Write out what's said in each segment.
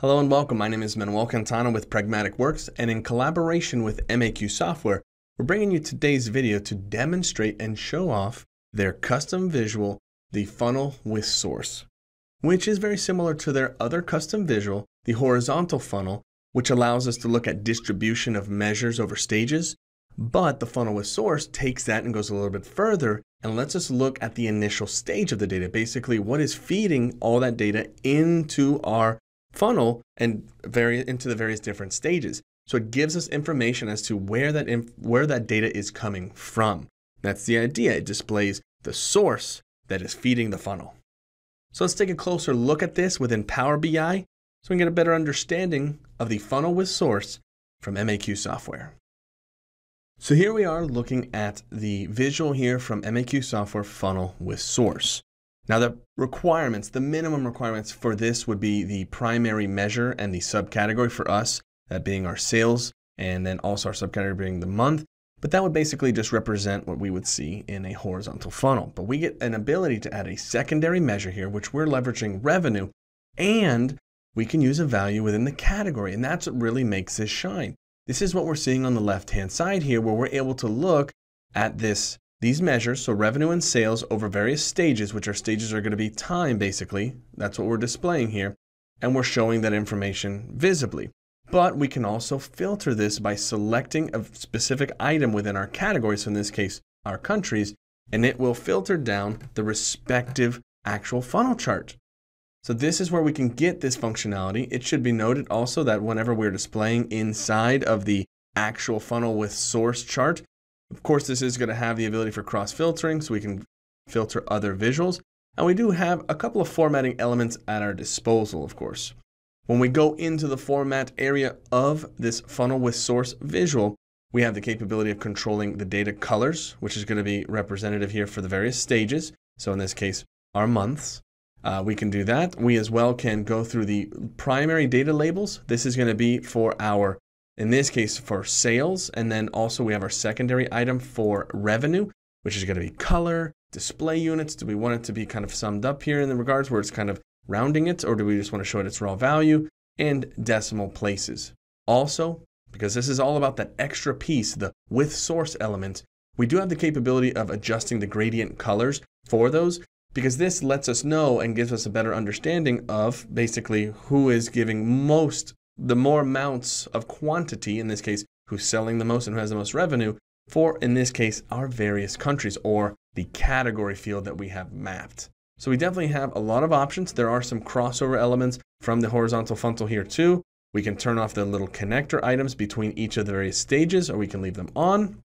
Hello and welcome. My name is Manuel Cantana with Pragmatic Works, and in collaboration with MAQ Software, we're bringing you today's video to demonstrate and show off their custom visual, the Funnel with Source, which is very similar to their other custom visual, the Horizontal Funnel, which allows us to look at distribution of measures over stages. But the Funnel with Source takes that and goes a little bit further and lets us look at the initial stage of the data, basically what is feeding all that data into our funnel and into the various different stages. So it gives us information as to where that data is coming from. That's the idea. It displays the source that is feeding the funnel. So let's take a closer look at this within Power BI so we can get a better understanding of the Funnel with Source from MAQ Software. So here we are looking at the visual here from MAQ Software, Funnel with Source. Now the requirements, the minimum requirements for this would be the primary measure and the subcategory for us, that being our sales, and then also our subcategory being the month. But that would basically just represent what we would see in a horizontal funnel. But we get an ability to add a secondary measure here, which we're leveraging revenue, and we can use a value within the category. And that's what really makes this shine. This is what we're seeing on the left-hand side here, where we're able to look at these measures, so revenue and sales over various stages, which our stages are going to be time, basically. That's what we're displaying here. And we're showing that information visibly. But we can also filter this by selecting a specific item within our category, so in this case, our countries, and it will filter down the respective actual funnel chart. So this is where we can get this functionality. It should be noted also that whenever we're displaying inside of the actual Funnel with Source chart, of course, this is going to have the ability for cross-filtering, so we can filter other visuals. And we do have a couple of formatting elements at our disposal, of course. When we go into the format area of this Funnel with Source visual, we have the capability of controlling the data colors, which is going to be representative here for the various stages. So in this case, our months. We can do that. We as well can go through the primary data labels. This is going to be for our, in this case, for sales, and then also we have our secondary item for revenue, which is going to be color, display units. Do we want it to be kind of summed up here in the regards where it's kind of rounding it, or do we just want to show it its raw value, and decimal places? Also, because this is all about that extra piece, the with source element, we do have the capability of adjusting the gradient colors for those, because this lets us know and gives us a better understanding of basically who is giving the more amounts of quantity, in this case, who's selling the most and who has the most revenue for, in this case, our various countries or the category field that we have mapped. So we definitely have a lot of options. There are some crossover elements from the horizontal funnel here too. We can turn off the little connector items between each of the various stages, or we can leave them on.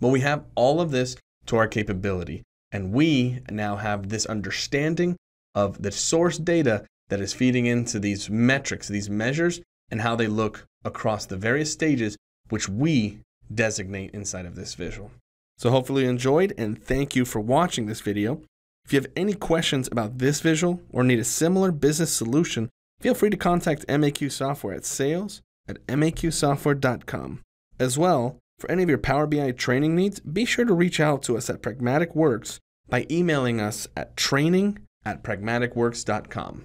But we have all of this to our capability. And we now have this understanding of the source data that is feeding into these metrics, these measures, and how they look across the various stages, which we designate inside of this visual. So hopefully you enjoyed, and thank you for watching this video. If you have any questions about this visual or need a similar business solution, feel free to contact MAQ Software at sales@maqsoftware.com. As well, for any of your Power BI training needs, be sure to reach out to us at Pragmatic Works by emailing us at training@pragmaticworks.com.